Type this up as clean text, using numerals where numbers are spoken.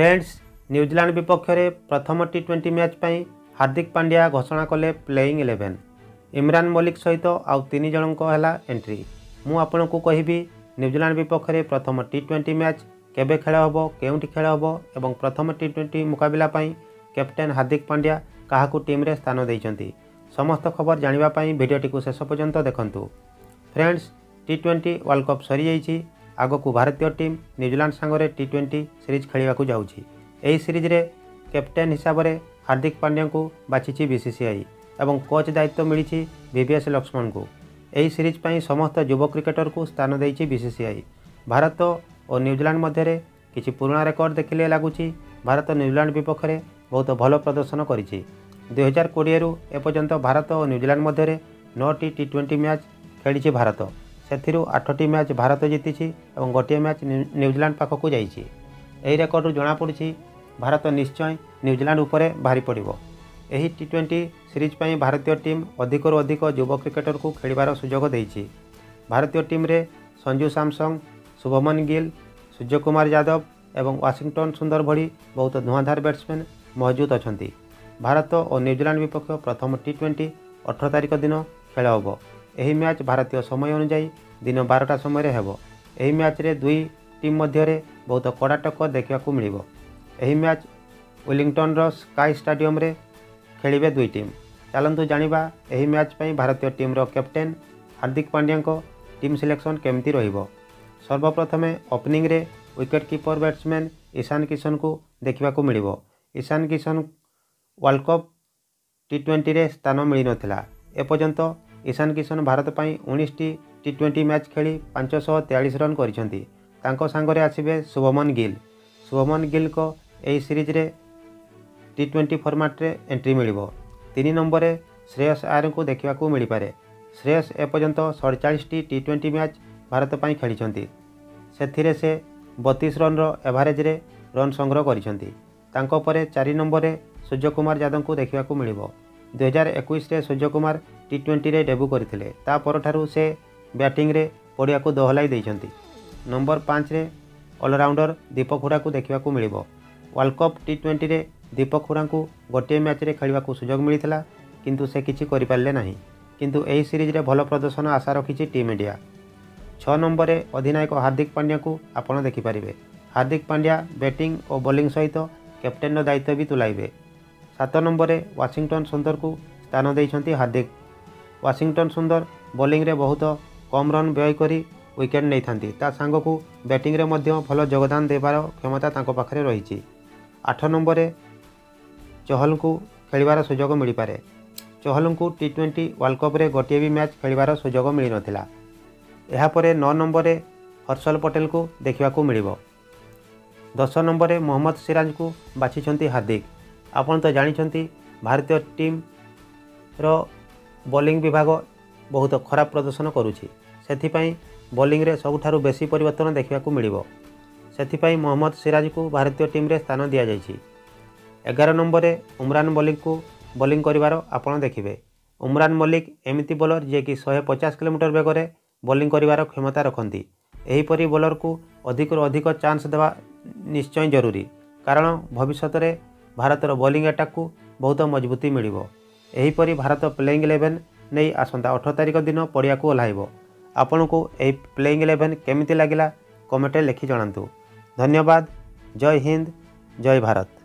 Friends New Zealand विपक्ष में प्रथम टी20 मैच पर हार्दिक पांड्या घोषणा कले प्लेइंग 11 इमरान मलिक सहित आउ तीन जन एंट्री। मु आपण को कहबी न्यूजीलैंड विपक्ष में प्रथम टी20 मैच केबे खेल होबो केउंठी खेल होबो एवं प्रथम टी20 मुकाबला पई कैप्टेन हार्दिक पांड्या काहाकू टीम रे स्थान दैचंती। समस्त खबर जानिबा पई वीडियोटी को शेष पर्यंत देखंतु। फ्रेंड्स टी20 वर्ल्ड कप सरी जाईची। आगकू भारतीय टीम न्यूजीलैंड संगे टी20 सीरीज खेलवा को जाउची। एही सीरीज रे कैप्टेन हिसाब से हार्दिक पांड्या को बाछीची बीसीसीआई एवं कोच दायित्व मिली बीवीएस लक्ष्मण को। यही सीरीज पई समस्त युवा क्रिकेटर को स्थान दैची बीसीसीआई। भारत और न्यूजीलैंड मध्य किसी पुराणा रेकर्ड देखिले लगुच भारत न्यूजीलैंड विपक्ष में बहुत भल प्रदर्शन कर 2020 रु एपर्यंत भारत और न्यूजीलैंड मध्य 9टी टी20 मैच खेली भारत, से 8टी मैच भारत जीति और गोटे मैच न्यूजीलैंड पाखक जाइए। यही रेकर्ड जनापड़ी भारत निश्चय न्यूजीलैंड उपर भारी पड़ो। यही टी20 सीरीज पर भारतीय टीम अधिकरू अधिक युवा क्रिकेटर को खेलार सुजोग देती। भारतीय टीम रे संजू सैमसंग, शुभमन गिल, सूर्यकुमार यादव एवं वाशिंगटन सुंदर भली बहुत धुआंधार बैट्समैन मौजूद अच्छा। भारत और न्यूजीलैंड विपक्ष प्रथम टी20 18 तारिख दिन खेल होब। यही मैच भारतीय समय अनुजाई दिन 12टा समय होब। यही मैच रे दुई टीम मध्य बहुत कड़ा टक्कर देखा मिल। यही मैच वेलिंगटन रो स्काई स्टेडियम रे खेलिबे दुई टीम। चलंतु जानिबा यही मैच पई भारतीय टीम रो कैप्टेन हार्दिक पांड्या को टीम सिलेक्शन केमती रहिबो। सर्वप्रथमे ओपनिंग रे wicket keeper batsman Ishan Kishan को देखा मिल। ईशान किशन वर्ल्ड कप टी20 रे स्थान मिल ना एपर्यंत। ईशान किशन भारत पर 19टी टी20 मैच खेली 543 रन कर। आसबे शुभमन गिल। शुभमन गिल को यही सीरीज रे टी20 फॉर्मेट रे एंट्री मिल। 3 नंबर रे श्रेयस आयर को देखा मिल पारे। श्रेयस एपर्यंत 47टी टी20 मैच भारत पर खेली से 32 रन एवरेज रे रन संग्रह कर। 4 नंबर रे सूर्यकुमार यादव को देखा मिल। 2021 रे सूर्यकुमार टी20 रे डेब्यू करथिले तापरठारु से बैटिंग रे पड़िया को दोहलाई देइछंती। नंबर 5 रे ऑलराउंडर दीपक हुडा को देखा मिल। वर्ल्ड कप टी20 रे दीपक हुडा को गोटे मैच रे खेलवा को सुजोग मिलता किंतु से किछि करि पारले नाही। किंतु एही सीरीज रे भल प्रदर्शन आशा रखिछि टीम इंडिया। 6 नंबर रे अधिनायक हार्दिक पांड्या को आपण देखि पारिबे। हार्दिक पांड्या बैटिंग और बॉलिंग सहित कैप्टेन दायित्व भी तुलाइबे। 7 नंबर वाशिंगटन सुंदर को स्थान देइछंती हार्दिक। वाशिंगटन सुंदर बॉलिंग रे बहुत कम रन व्यय करी विकेट नै थांती ता संग को बैटिंग रे मध्य भल योगदान देबार क्षमता तांको पाखरे रहिछि। 8 नंबर चहल को खेलिबार सुयोग मिल पारे। चहल को टी20 वर्ल्ड कप रे गोटे भी मैच खेलिबार सुयोग मिल नथिला। एहा परे 9 नंबर हर्षल पटेल को देखा मिल। 10 नंबर मोहम्मद सिराज को बाछी हार्दिक। आपण तो जानी भारतीय टीम रो बॉलिंग विभाग बहुत खराब प्रदर्शन करुछि सेथिपाई बॉलिंग रे सबुठारु बेसी परिवर्तन देखा मिल। सेथिपाई मोहम्मद सिराज को भारतीय टीम रे स्थान दिया जाइछि। 11 नंबर उमरान मलिक को बॉलिंग करिवारो आपण देखिबे। उमरान मलिक एमिति बॉलर जे कि 150 किलोमीटर वेगरे बॉलिंग करिवारो क्षमता रखती। एहीपरी बॉलर को अधिकरु अधिक चान्स देवा निश्चय जरूरी कारण भविष्य में भारतर बॉलिंग अटैक को बहुत मजबूती मिल। यहीपरी भारत प्लेइंग 11 नहीं आसंता 8 तारिख दिन पड़िया को ओह्ल। आपण को यही प्लेइंग 11 केमिति लगिला कमेंट लिखि जणातु। धन्यवाद। जय हिंद, जय भारत।